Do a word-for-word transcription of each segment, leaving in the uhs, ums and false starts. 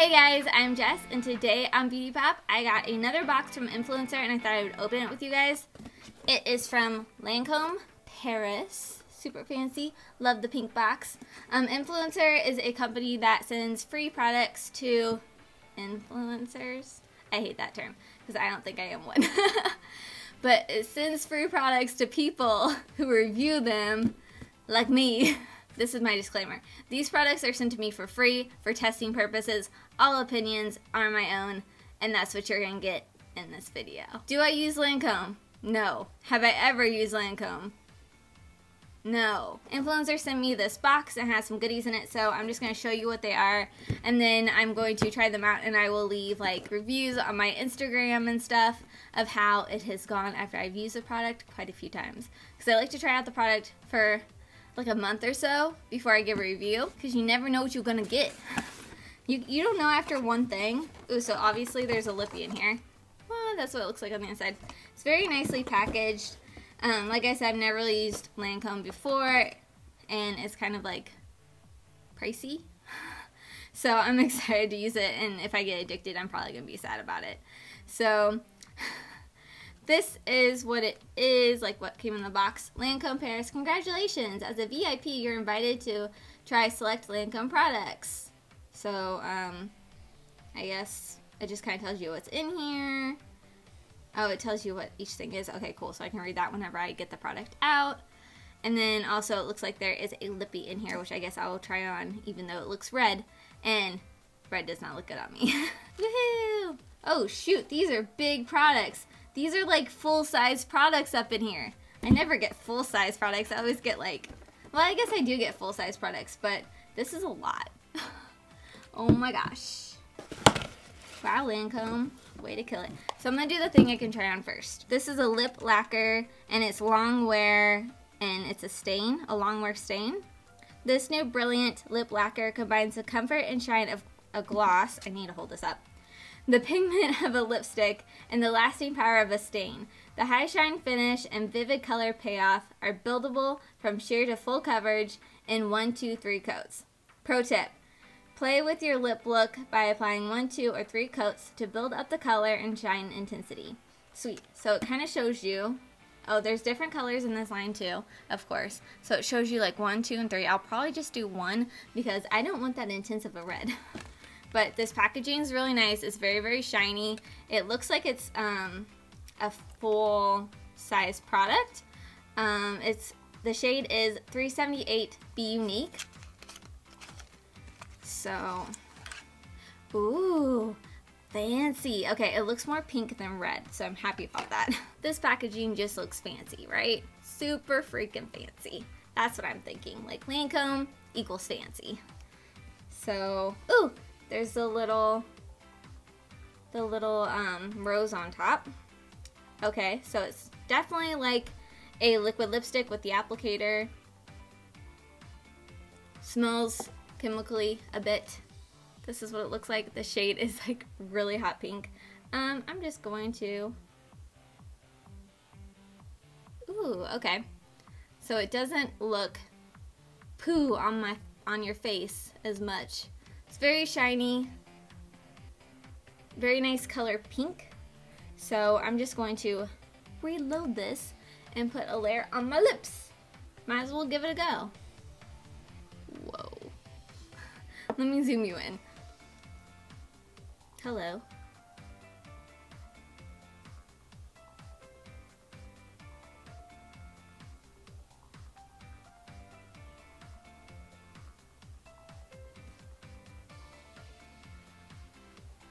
Hey guys, I'm Jess, and today on BeautyPOP, I got another box from Influenster, and I thought I would open it with you guys. It is from Lancôme Paris. Super fancy. Love the pink box. Um, Influencer is a company that sends free products to influencers. I hate that term, because I don't think I am one. But it sends free products to people who review them, like me. This is my disclaimer. These products are sent to me for free, for testing purposes. All opinions are my own, and that's what you're gonna get in this video. Do I use Lancôme? No. Have I ever used Lancôme? No. Influencer sent me this box and has some goodies in it, so I'm just gonna show you what they are, and then I'm going to try them out, and I will leave like reviews on my Instagram and stuff of how it has gone after I've used the product quite a few times. Because I like to try out the product for like a month or so before I give a review, because you never know what you're gonna get. You, you don't know after one thing. Ooh, so obviously there's a lippy in here. Well, that's what it looks like on the inside. It's very nicely packaged. Um, like I said, I've never really used Lancôme before, and it's kind of like pricey. So I'm excited to use it, and if I get addicted, I'm probably gonna be sad about it. So this is what it is, like what came in the box. Lancôme Paris, congratulations! As a V I P, you're invited to try select Lancôme products. So, um, I guess it just kind of tells you what's in here. Oh, it tells you what each thing is. Okay, cool. So I can read that whenever I get the product out. And then also it looks like there is a lippy in here, which I guess I will try on, even though it looks red. And red does not look good on me. Woohoo! Oh, shoot. These are big products. These are like full-size products up in here. I never get full-size products. I always get like, well, I guess I do get full-size products, but this is a lot. Oh my gosh. Wow, Lancôme. Way to kill it. So I'm going to do the thing I can try on first. This is a lip lacquer, and it's long wear, and it's a stain, a long wear stain. This new brilliant lip lacquer combines the comfort and shine of a gloss. I need to hold this up. The pigment of a lipstick, and the lasting power of a stain. The high shine finish and vivid color payoff are buildable from sheer to full coverage in one, two, three coats. Pro tip, play with your lip look by applying one, two, or three coats to build up the color and shine intensity. Sweet. So it kind of shows you, oh, there's different colors in this line too, of course. So it shows you like one, two, and three. I'll probably just do one because I don't want that intense of a red. But this packaging is really nice. It's very, very shiny. It looks like it's um, a full-size product. Um, it's the shade is three seventy-eight Be Unique. So, ooh, fancy. Okay, it looks more pink than red, so I'm happy about that. This packaging just looks fancy, right? Super freaking fancy. That's what I'm thinking. Like Lancôme equals fancy. So, ooh. There's the little, the little um, rose on top. Okay, so it's definitely like a liquid lipstick with the applicator. Smells chemically a bit. This is what it looks like. The shade is like really hot pink. Um, I'm just going to, ooh, okay. So it doesn't look poo on my, on your face as much. It's very shiny, very nice color pink. So I'm just going to reload this and put a layer on my lips. Might as well give it a go. Whoa. Let me zoom you in. Hello.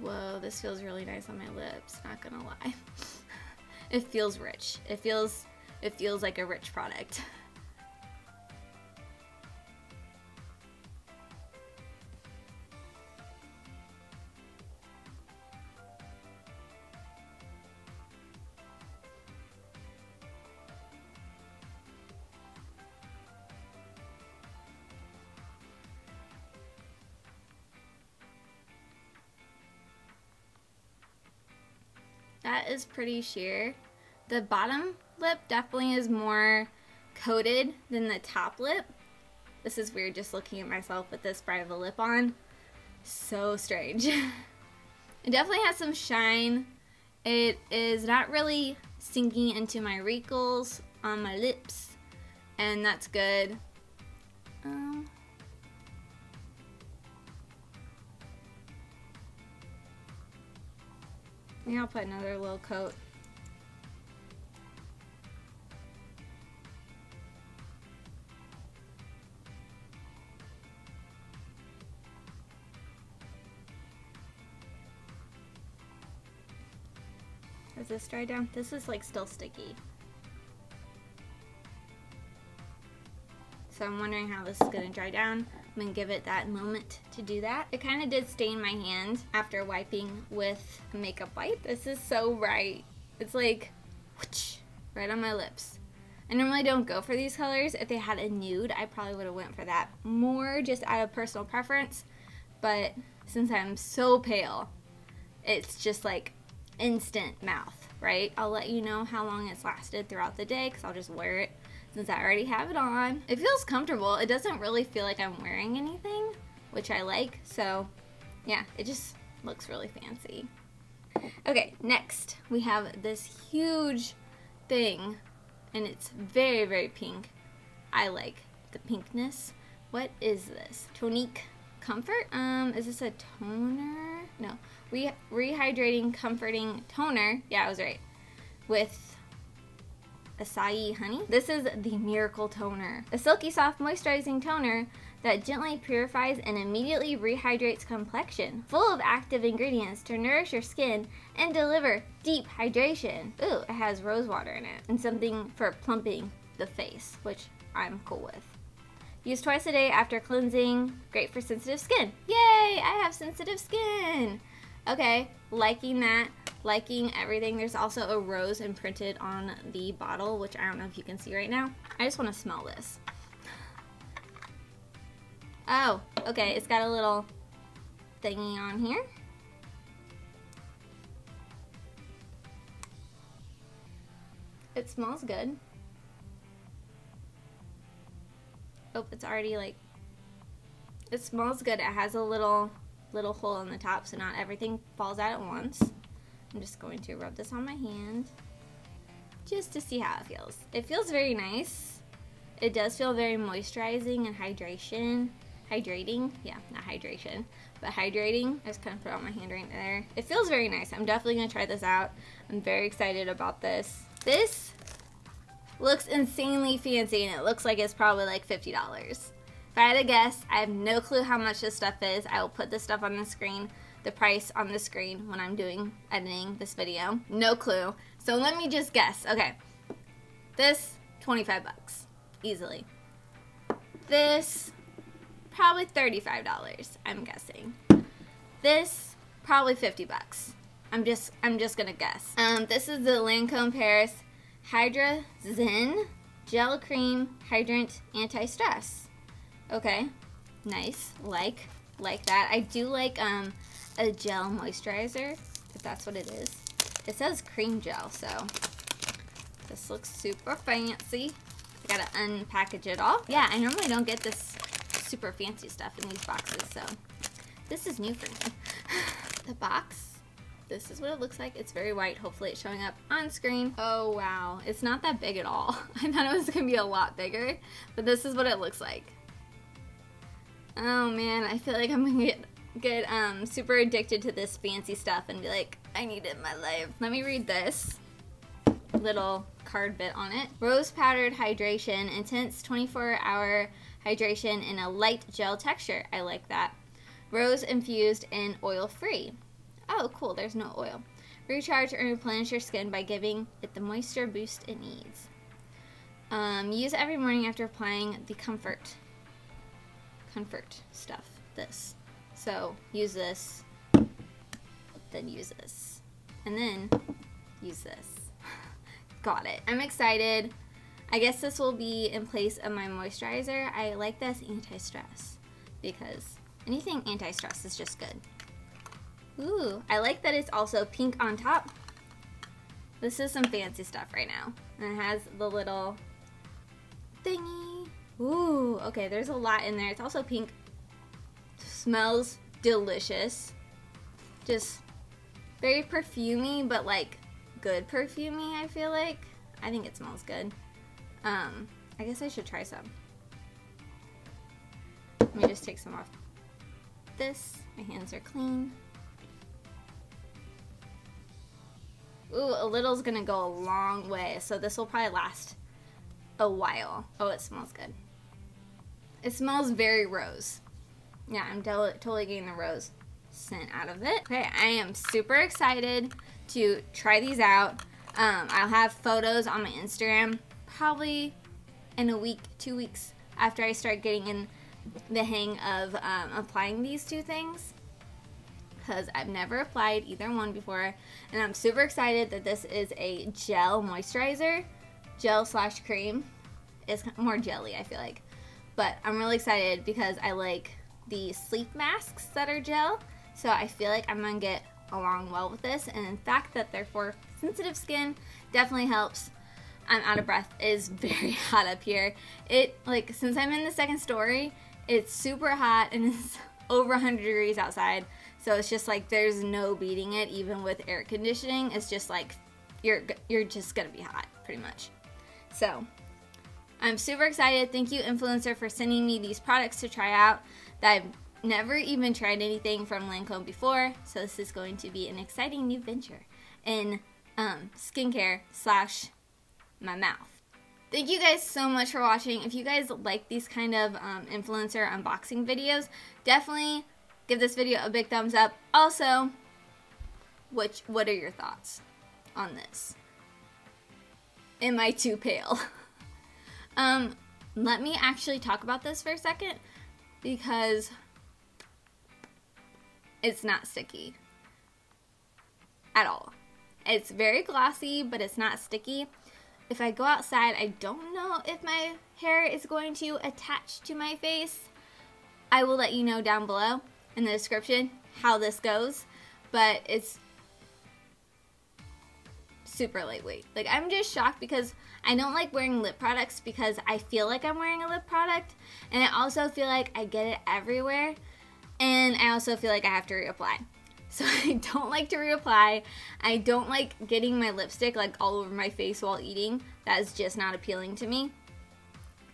Whoa, this feels really nice on my lips, not gonna lie. It feels rich. It feels it feels like a rich product. That is pretty sheer. The bottom lip definitely is more coated than the top lip. This is weird just looking at myself with this bright of a lip on. so strange. It definitely has some shine. It is not really sinking into my wrinkles on my lips, and that's good. Um, maybe I'll put another little coat. Is this dried down? This is like still sticky. So I'm wondering how this is gonna dry down. I'm gonna give it that moment to do that. It kind of did stain my hand after wiping with a makeup wipe. This is so right. It's like, whoosh, right on my lips. I normally don't go for these colors. If they had a nude, I probably would have went for that more, just out of personal preference. But since I'm so pale, it's just like instant mouth, right? I'll let you know how long it's lasted throughout the day because I'll just wear it. Since I already have it on, it feels comfortable. It doesn't really feel like I'm wearing anything, which I like. So yeah, it just looks really fancy. Okay, next we have this huge thing, and it's very, very pink. I like the pinkness. What is this? Tonique Comfort? Um, is this a toner? No. Re Rehydrating Comforting Toner. Yeah, I was right. With acai honey. This is the Miracle Toner, a silky soft moisturizing toner that gently purifies and immediately rehydrates complexion, full of active ingredients to nourish your skin and deliver deep hydration. Ooh, it has rose water in it and something for plumping the face, which I'm cool with. Use twice a day after cleansing. Great for sensitive skin. Yay, I have sensitive skin. Okay, liking that. Liking everything. There's also a rose imprinted on the bottle, which I don't know if you can see right now. I just want to smell this. Oh, okay, it's got a little thingy on here. It smells good. Oh, it's already like, it smells good. It has a little little hole in the top, so not everything falls out at once. I'm just going to rub this on my hand just to see how it feels. It feels very nice. It does feel very moisturizing and hydration. Hydrating? Yeah, not hydration, but hydrating. I just kind of put it on my hand right there. It feels very nice. I'm definitely going to try this out. I'm very excited about this. This looks insanely fancy, and it looks like it's probably like fifty dollars. If I had to guess, I have no clue how much this stuff is. I will put this stuff on the screen. The price on the screen when I'm doing editing this video. No clue. So let me just guess. Okay. This, twenty-five bucks. Easily. This, probably thirty-five dollars, I'm guessing. This, probably fifty bucks. I'm just I'm just gonna guess. Um this is the Lancôme Paris Hydra-Zen Gel Cream Hydrant Anti-Stress. Okay. Nice. Like like that. I do like um a gel moisturizer, if that's what it is. It says cream gel, so this looks super fancy. I gotta unpackage it all. Yeah, I normally don't get this super fancy stuff in these boxes, so this is new for me. The box, this is what it looks like. It's very white. Hopefully it's showing up on screen. Oh wow, it's not that big at all. I thought it was gonna be a lot bigger, but this is what it looks like. Oh man, I feel like I'm gonna get Get um, super addicted to this fancy stuff and be like, I need it in my life. Let me read this little card bit on it. Rose powdered hydration, intense twenty-four hour hydration in a light gel texture. I like that. Rose infused and oil free. Oh cool, there's no oil. Recharge and replenish your skin by giving it the moisture boost it needs. Um, use every morning after applying the comfort, comfort stuff, this. So use this, then use this, and then use this. Got it. I'm excited. I guess this will be in place of my moisturizer. I like this anti-stress because anything anti-stress is just good. Ooh, I like that it's also pink on top. This is some fancy stuff right now. And it has the little thingy. Ooh, okay, there's a lot in there. It's also pink. Smells delicious. Just very perfumey, but like good perfumey, I feel like. I think it smells good. Um, I guess I should try some. Let me just take some off this. My hands are clean. Ooh, a little is gonna go a long way, so this will probably last a while. Oh, it smells good. It smells very rose. Yeah, I'm totally getting the rose scent out of it. Okay, I am super excited to try these out. Um, I'll have photos on my Instagram probably in a week, two weeks after I start getting in the hang of um, applying these two things, because I've never applied either one before, and I'm super excited that this is a gel moisturizer, gel slash cream. It's more jelly, I feel like, but I'm really excited because I like the sleep masks that are gel, so I feel like I'm gonna get along well with this, and the fact that they're for sensitive skin definitely helps. I'm out of breath. It is very hot up here. It, like, since I'm in the second story, it's super hot and it's over one hundred degrees outside. So it's just like there's no beating it, even with air conditioning. It's just like you're you're just gonna be hot, pretty much. So I'm super excited. Thank you, Influencer, for sending me these products to try out. That I've never even tried anything from Lancôme before. So this is going to be an exciting new venture in um, skincare slash my mouth. Thank you guys so much for watching. If you guys like these kind of um, influencer unboxing videos, definitely give this video a big thumbs up. Also, which, what are your thoughts on this? Am I too pale? um, let me actually talk about this for a second, because it's not sticky at all. It's very glossy, but it's not sticky. If I go outside, I don't know if my hair is going to attach to my face. I will let you know down below in the description how this goes, but it's super lightweight. Like, I'm just shocked because I don't like wearing lip products because I feel like I'm wearing a lip product, and I also feel like I get it everywhere, and I also feel like I have to reapply. So I don't like to reapply. I don't like getting my lipstick like all over my face while eating. That is just not appealing to me.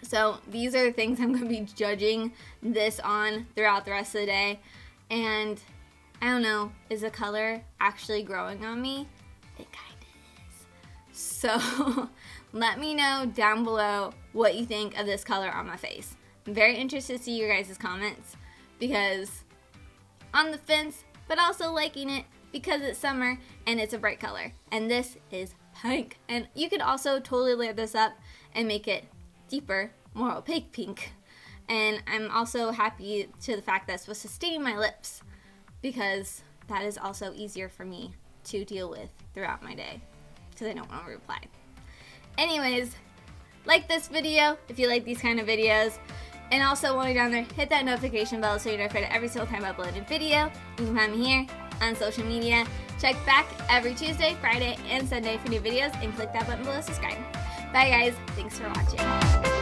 So these are the things I'm gonna be judging this on throughout the rest of the day. And I don't know, is the color actually growing on me? It kind of is. So let me know down below what you think of this color on my face. I'm very interested to see your guys' comments, because on the fence, but also liking it because it's summer and it's a bright color. And this is pink. And you could also totally layer this up and make it deeper, more opaque pink. And I'm also happy to the fact that it's supposed to stain my lips, because that is also easier for me to deal with throughout my day, because I don't want to reapply. Anyways, like this video if you like these kind of videos. And also, while you're down there, hit that notification bell so you're notified every single time I upload a video. You can find me here on social media. Check back every Tuesday, Friday, and Sunday for new videos, and click that button below to subscribe. Bye guys, thanks for watching.